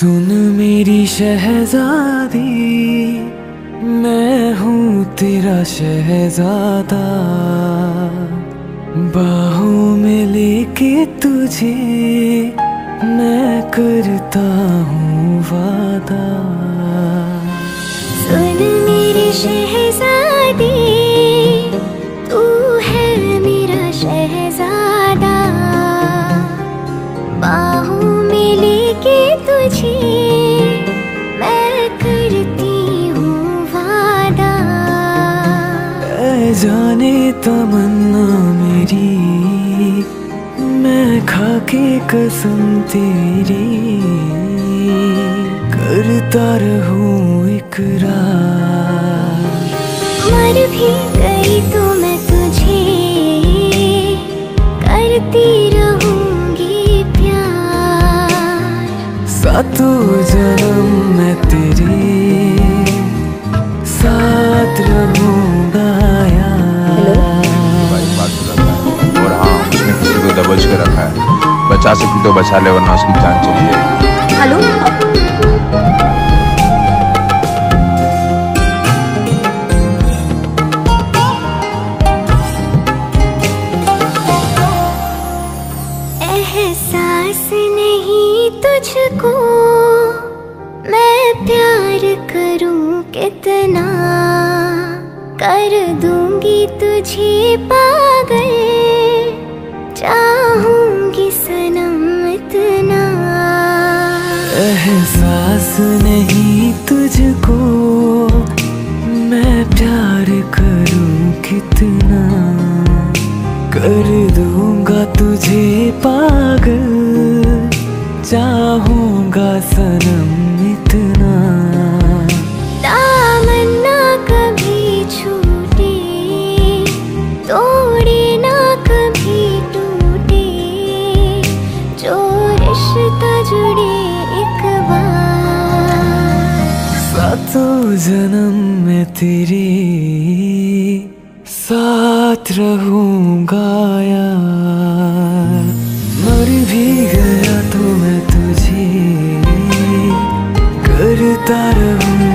सुन मेरी शहजादी, मैं हूँ तेरा शहजादा। बाहों में लेके तुझे मैं करता हूँ वादा। सुन मेरी शहजादी, तू है मेरा शहजादा। बाहों में लेके तुझे मैं करती हूँ वादा। ऐ जाने तमन्ना मेरी, मैं खाके कसम तेरी। करता रहूँ इकरार, मर भी गई तो मैं तुझे करती रहूँगी प्यार। सातों जन्म मैं तेरे साथ रहूँगा। दबोच के रखा है, बचा सके तो बचा ले, वरना उसकी जान चली जाएगी। हेलो, एहसास नहीं तुझको मैं प्यार करूं कितना। कर दूंगी तुझे पागल, चाहूंगी सनम इतना। एहसास नहीं तुझको मैं प्यार करूं कितना। कर दूंगा तुझे पागल, चाहूंगा सनम इतना। तमन्ना कभी छूटे, तोड़े जुड़े एक बार। सातों जन्म में तेरे साथ रहूंगा यार। मर भी गया तो मैं तुझे करता रहूं।